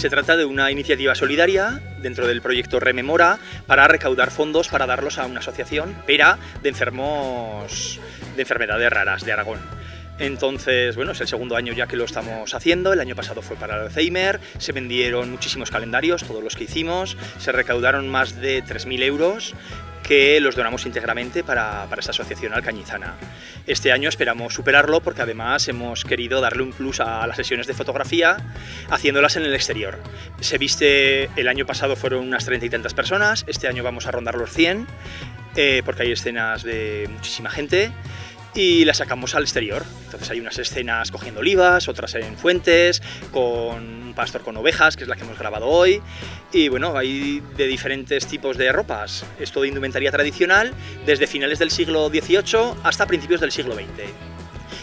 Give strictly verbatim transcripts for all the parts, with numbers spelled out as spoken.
Se trata de una iniciativa solidaria dentro del proyecto Rememora para recaudar fondos para darlos a una asociación, Pera, de enfermos de enfermedades raras de Aragón. Entonces, bueno, es el segundo año ya que lo estamos haciendo. El año pasado fue para el Alzheimer, se vendieron muchísimos calendarios, todos los que hicimos, se recaudaron más de tres mil euros que los donamos íntegramente para, para esta asociación alcañizana. Este año esperamos superarlo porque además hemos querido darle un plus a las sesiones de fotografía haciéndolas en el exterior. Se viste, el año pasado fueron unas treinta y tantas personas, este año vamos a rondar los cien eh, porque hay escenas de muchísima gente. Y la sacamos al exterior, entonces hay unas escenas cogiendo olivas, otras en fuentes, con un pastor con ovejas, que es la que hemos grabado hoy, y bueno, hay de diferentes tipos de ropas, es todo indumentaria tradicional, desde finales del siglo dieciocho hasta principios del siglo veinte.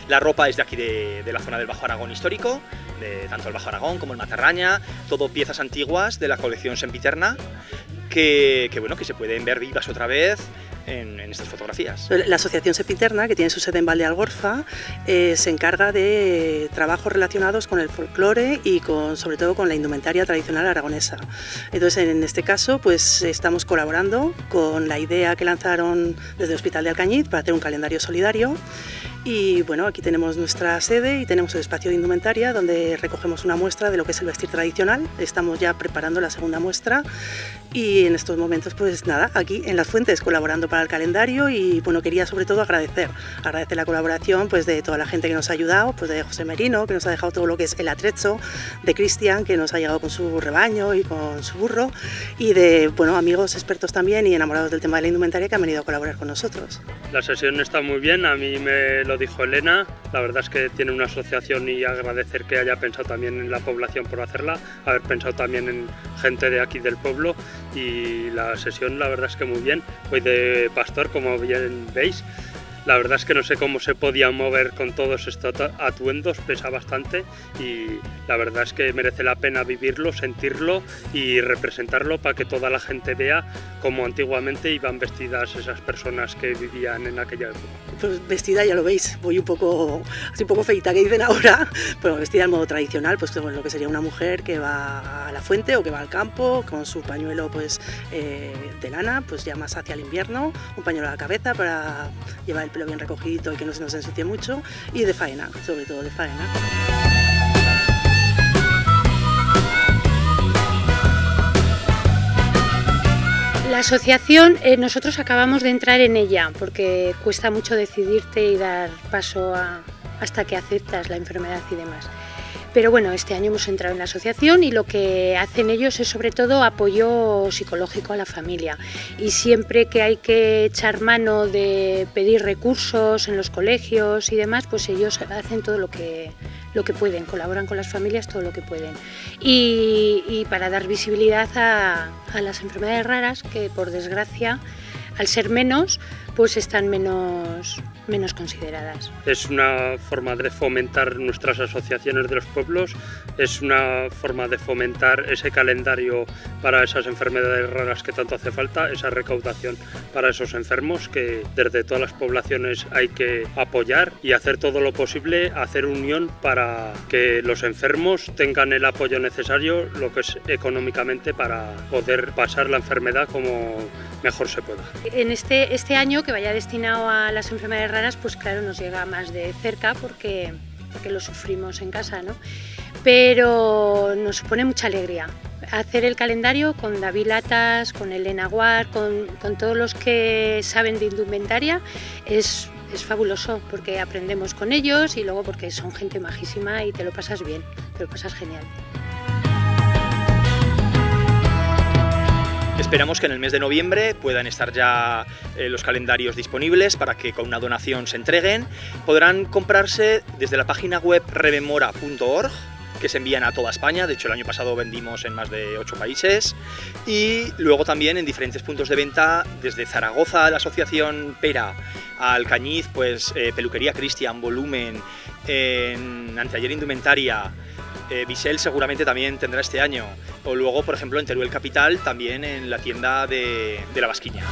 La ropa es de aquí, de, de la zona del Bajo Aragón histórico, de tanto el Bajo Aragón como el Matarraña, todo piezas antiguas de la colección Sempiterna, que, que bueno, que se pueden ver vivas otra vez en, en estas fotografías. La Asociación Sempiterna, que tiene su sede en Valde Algorza, eh, se encarga de trabajos relacionados con el folclore y con, sobre todo con la indumentaria tradicional aragonesa. Entonces, en este caso, pues estamos colaborando con la idea que lanzaron desde el Hospital de Alcañiz para hacer un calendario solidario. Y bueno, aquí tenemos nuestra sede y tenemos el espacio de indumentaria donde recogemos una muestra de lo que es el vestir tradicional. Estamos ya preparando la segunda muestra y en estos momentos, pues nada, aquí en Las Fuentes colaborando para el calendario. Y bueno, quería sobre todo agradecer, agradecer la colaboración pues de toda la gente que nos ha ayudado, pues de José Merino, que nos ha dejado todo lo que es el atrezo, de Cristian, que nos ha llegado con su rebaño y con su burro, y de, bueno, amigos expertos también y enamorados del tema de la indumentaria que han venido a colaborar con nosotros. La sesión está muy bien, a mí me lo dijo Elena, la verdad es que tiene una asociación y agradecer que haya pensado también en la población por hacerla, haber pensado también en gente de aquí del pueblo, y la sesión la verdad es que muy bien, hoy de pastor como bien veis, la verdad es que no sé cómo se podía mover con todos estos atuendos, pesa bastante y la verdad es que merece la pena vivirlo, sentirlo y representarlo para que toda la gente vea cómo antiguamente iban vestidas esas personas que vivían en aquella época. Pues vestida ya lo veis, voy un poco, así un poco feita que dicen ahora, pero vestida al modo tradicional, pues lo que sería una mujer que va a la fuente o que va al campo con su pañuelo pues eh, de lana, pues ya más hacia el invierno, un pañuelo a la cabeza para llevar el lo bien recogido y que no se nos ensucie mucho, y de faena, sobre todo de faena. La asociación, eh, nosotros acabamos de entrar en ella porque cuesta mucho decidirte y dar paso a, hasta que aceptas la enfermedad y demás. Pero bueno, este año hemos entrado en la asociación y lo que hacen ellos es sobre todo apoyo psicológico a la familia. Y siempre que hay que echar mano de pedir recursos en los colegios y demás, pues ellos hacen todo lo que, lo que pueden, colaboran con las familias todo lo que pueden. Y, y para dar visibilidad a, a las enfermedades raras, que por desgracia, al ser menos, pues están menos, menos consideradas. Es una forma de fomentar nuestras asociaciones de los pueblos, es una forma de fomentar ese calendario para esas enfermedades raras que tanto hace falta, esa recaudación para esos enfermos que desde todas las poblaciones hay que apoyar y hacer todo lo posible, hacer unión para que los enfermos tengan el apoyo necesario, lo que es económicamente, para poder pasar la enfermedad como mejor se pueda. En este, este año que vaya destinado a las enfermedades raras, pues claro, nos llega más de cerca porque, porque lo sufrimos en casa, ¿no? Pero nos supone mucha alegría hacer el calendario con David Latas, con Elena Guar, con, con todos los que saben de indumentaria. Es, es fabuloso porque aprendemos con ellos y luego porque son gente majísima y te lo pasas bien, te lo pasas genial. Esperamos que en el mes de noviembre puedan estar ya eh, los calendarios disponibles para que con una donación se entreguen. Podrán comprarse desde la página web rememora punto org, que se envían a toda España, de hecho el año pasado vendimos en más de ocho países, y luego también en diferentes puntos de venta, desde Zaragoza, la asociación Pera, a Alcañiz, pues eh, Peluquería Cristian Volumen, eh, en Antaller Indumentaria, Eh, Bichel seguramente también tendrá este año, o luego por ejemplo en Teruel Capital también en la tienda de, de La Basquiña.